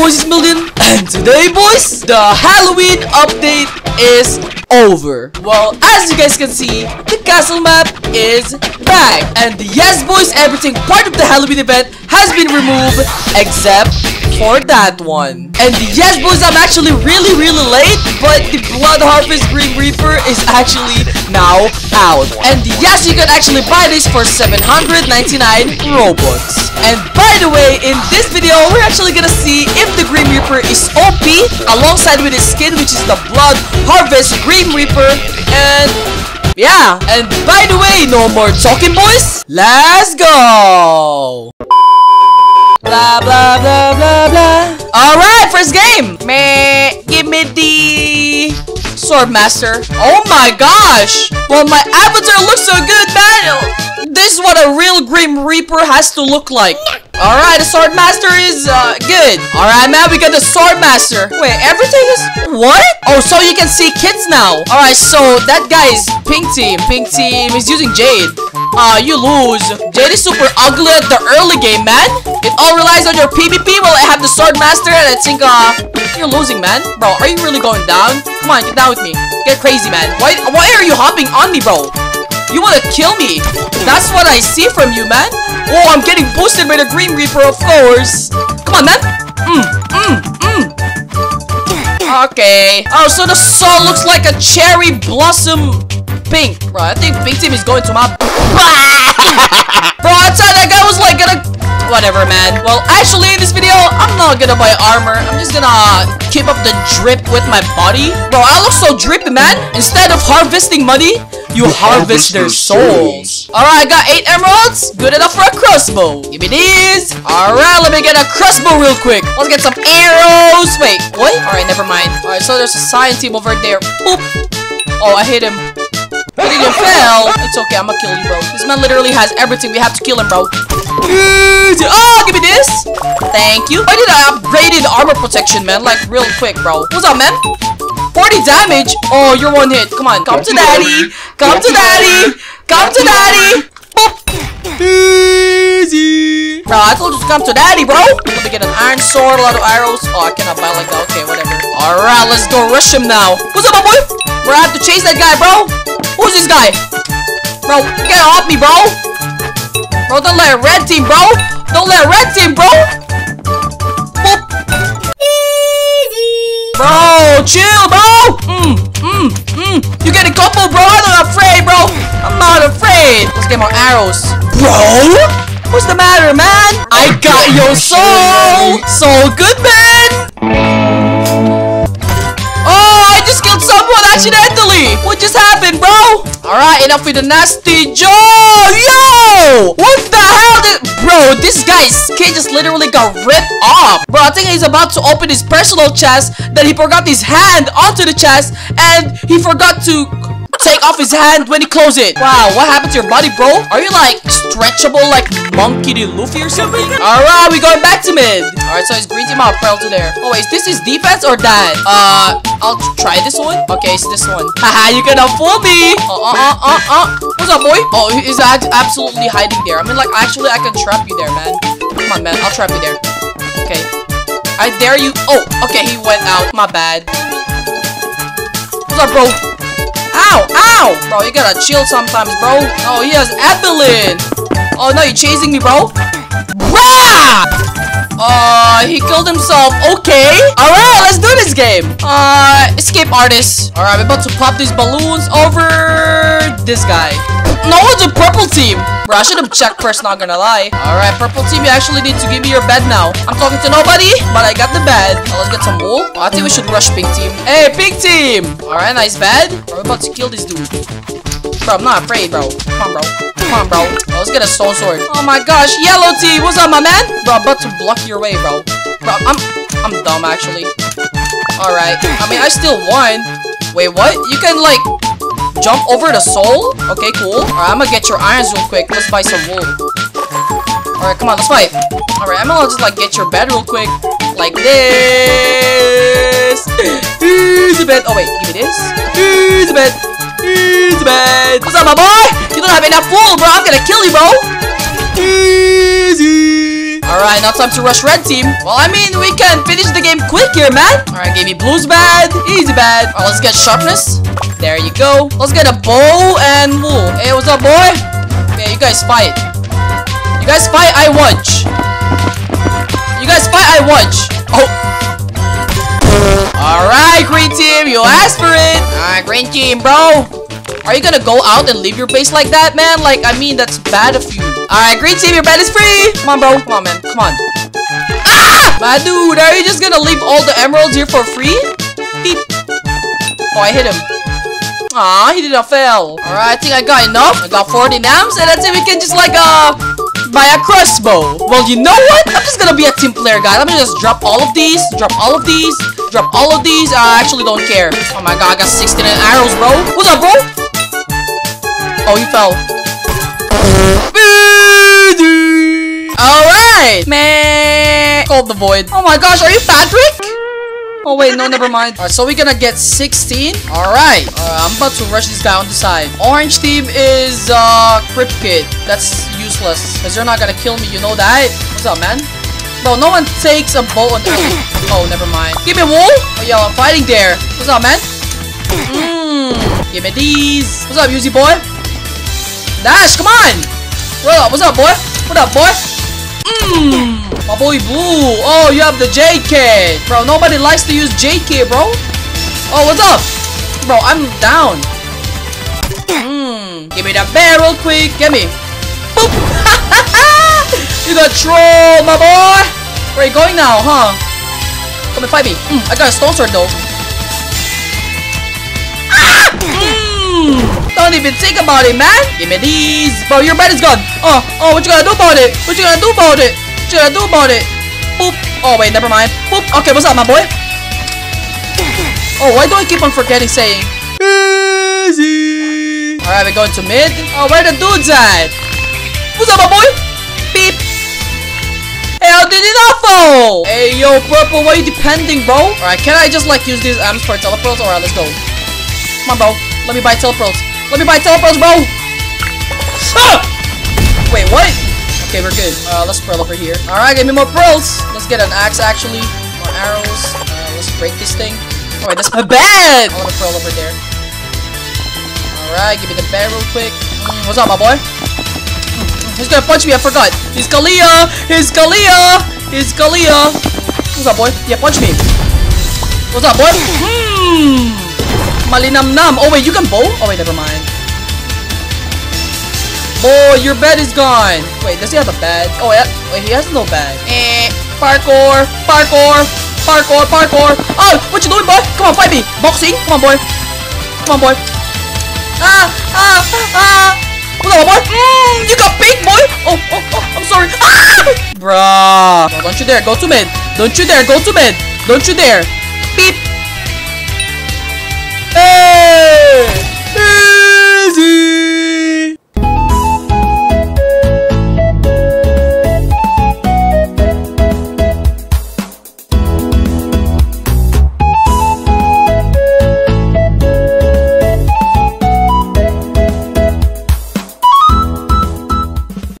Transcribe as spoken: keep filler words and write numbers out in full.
boys, it's Milton, and today, boys, the Halloween update is over. Well, as you guys can see, the castle map is back, and yes, boys, everything part of the Halloween event has been removed except for that one. And yes, boys, I'm actually really, really late, but the Blood Harvest Grim Reaper is actually now out. And yes, you can actually buy this for seven hundred ninety-nine Robux. And by the way, in this video, we're actually gonna see if the Grim Reaper is O P alongside with his skin, which is the Blood Harvest Grim Reaper. And yeah, and by the way, no more talking, boys. Let's go. Blah blah blah blah blah. Alright, first game. Meh, give me the sword master. Oh my gosh. Well, my avatar looks so good, man. This is what a real Grim Reaper has to look like. Alright, the Sword Master is, uh, good. Alright, now we got the Sword Master. Wait, everything is... What? Oh, so you can see kids now. Alright, so that guy is Pink Team. Pink Team is using Jade. Ah, uh, you lose. Jade is super ugly at the early game, man. It all relies on your PvP. Well, I have the Sword Master, and I think, uh, you're losing, man. Bro, are you really going down? Come on, get down with me. Get crazy, man. Why, why are you hopping on me, bro? You wanna kill me? That's what I see from you, man. Oh, I'm getting boosted by the Grim Reaper, of course. Come on, man. Mm, mm, mm. Okay. Oh, so the saw looks like a cherry blossom pink. Bro, I think Pink Team is going to my... Bro, I thought that guy was like gonna... Whatever, man. Well, actually, in this video, I'm not gonna buy armor. I'm just gonna... keep up the drip with my body. Bro, I look so drippy, man. Instead of harvesting money, you, you harvest, harvest their souls. souls. Alright, I got eight emeralds. Good enough for a crossbow. Give me these. Alright, let me get a crossbow real quick. Let's get some arrows. Wait, what? Alright, never mind. Alright, so there's a science team over there. Boop. Oh, I hit him. I think you fell. It's okay, I'm gonna kill you, bro. This man literally has everything. We have to kill him, bro. Oh, give me this. Thank you. Why did I upgraded armor protection, man? Like, real quick, bro. What's up, man? forty damage. Oh, you're one hit. Come on. Come to daddy. Come to daddy. Come to daddy. Easy. Bro, I told you to come to daddy, bro. Let me get an iron sword, a lot of arrows. Oh, I cannot buy like that. Okay, whatever. Alright, let's go rush him now. What's up, my boy? We're gonna have to chase that guy, bro. Who's this guy? Bro, get off me, bro. Bro, don't let a red team, bro. Don't let a red team, bro. Boop. Bro, chill, bro. Mm, mm, mm. You get a couple, bro. I'm not afraid, bro. I'm not afraid. Let's get more arrows. Bro? What's the matter, man? I got your soul. So good, man. Oh, I just killed someone accidentally. What just happened, bro? Alright, enough with the nasty joke. Yo! What the hell did... Bro, this guy's skin just literally got ripped off. Bro, I think he's about to open his personal chest. Then he forgot his hand onto the chest. And he forgot to take off his hand when he closed it. Wow, what happened to your body, bro? Are you like stretchable like Monkey D. Luffy or something? Alright, we're going back to mid. Alright, so it's green team out. Pearl to there. Oh, wait, is this his defense or that? Uh... I'll try this one. Okay, it's this one. Haha, you cannot fool me. Uh, uh, uh, uh, uh. What's up, boy? Oh, he's absolutely hiding there. I mean, like, actually, I can trap you there, man. Come on, man. I'll trap you there. Okay. I dare you. Oh, okay. He went out. My bad. What's up, bro? Ow, ow. Bro, you gotta chill sometimes, bro. Oh, he has Evelyn. Oh, no, you're chasing me, bro. Rah! Uh, he killed himself. Okay. Alright, let's do this game. Uh, escape artist. Alright, we're about to pop these balloons over this guy. No, it's a purple team. Bro, I should have checked first, not gonna lie. Alright, purple team, you actually need to give me your bed now. I'm talking to nobody, but I got the bed. Now, let's get some wool. Oh, I think we should rush pink team. Hey, pink team. Alright, nice bed. We're about to kill this dude. Bro, I'm not afraid, bro. Come on, bro. Come on, bro. Oh, let's get a stone sword. Oh my gosh, yellow team. What's up, my man? Bro, I'm about to block your way, bro. Bro, I'm I'm dumb actually. Alright. I mean, I still won. Wait, what? You can like jump over the soul? Okay, cool. Alright, I'm gonna get your irons real quick. Let's buy some wool. Alright, come on, let's fight. Alright, I'm gonna just like get your bed real quick. Like this. Here's a bed. Oh wait, give me this. Here's a bed. Here's a bed. What's up, my boy? You don't have enough wool, bro. I'm gonna kill you, bro. Easy. Alright, now time to rush red team. Well, I mean, we can finish the game quick here, man. Alright, gave me blue's bad, easy bad. Alright, let's get sharpness. There you go. Let's get a bow and wool. Hey, what's up, boy? Okay, you guys fight. You guys fight, I watch. You guys fight, I watch. Oh. Alright, green team, you asked for it. Alright, green team, bro. Are you gonna go out and leave your base like that, man? Like, I mean, that's bad of you. Alright, green team, your bed is free! Come on, bro. Come on, man. Come on. Ah! My dude, are you just gonna leave all the emeralds here for free? Beep. Oh, I hit him. Aw, he did not fail. Alright, I think I got enough. I got forty nams, and that's it. We can just, like, uh, buy a crossbow. Well, you know what? I'm just gonna be a team player, guys. I'm gonna just drop all of these, drop all of these, drop all of these. I actually don't care. Oh my god, I got sixty-nine arrows, bro. What's up, bro? Oh, he fell. Alright, man. Called the void. Oh my gosh, are you Patrick? Oh wait, no, never mind. Alright, so we're gonna get sixteen. Alright, uh, I'm about to rush this guy on the side. Orange team is uh, Crypt Kid. That's useless, because you're not gonna kill me, you know that? What's up, man? Bro, no one takes a bow on that. Oh, never mind. Give me wool. Oh, yo, I'm fighting there. What's up, man? Mm, give me these. What's up, Uzi boy? Dash, come on! What up, what's up, boy? What up, boy? Mmm! My boy Blue! Oh, you have the J K! Bro, nobody likes to use J K, bro! Oh, what's up? Bro, I'm down! Mmm! Give me that barrel quick! Get me! Boop! You got troll, my boy! Where are you going now, huh? Come and fight me! Mm, I got a stone sword, though! Ah! Mm. Don't even think about it, man. Give me these. Bro, your bed is gone. Oh, oh, what you gonna do about it? What you gonna do about it? What you gonna do about it? Boop. Oh, wait, never mind. Boop. Okay, what's up, my boy? Oh, why do I keep on forgetting saying? Easy. Alright, we're going to mid. Oh, where the dudes at? What's up, my boy? Beep. How did it not fall? Hey, yo, purple, why are you depending, bro? Alright, can I just, like, use these arms for teleports? Alright, let's go. Come on, bro. Let me buy teleports. Let me buy teleports, bro! Ah! Wait, what? Okay, we're good. Uh, let's pearl over here. Alright, give me more pearls! Let's get an axe, actually. More arrows. Uh, let's break this thing. Oh, wait, that's my bed! I want a pearl over there. Alright, give me the bed real quick. Mm, what's up, my boy? Mm, he's gonna punch me, I forgot. He's Kalia! He's Kalia! He's Kalia! What's up, boy? Yeah, punch me. What's up, boy? Hmm. Malinam nam. Oh wait, you can bow? Oh wait, never mind. Boy, your bed is gone. Wait, does he have a bed? Oh yeah, wait, he has no bed. Eh, parkour, parkour, parkour, parkour. Oh, what you doing, boy? Come on, fight me. Boxing? Come on, boy. Come on, boy. Ah, ah, ah. What's up, boy? Mm, you got big, boy. Oh, oh, oh, I'm sorry. Ah! Bruh. No, don't you dare go to mid. Don't you dare go to mid. Don't you dare. Beep. Hey!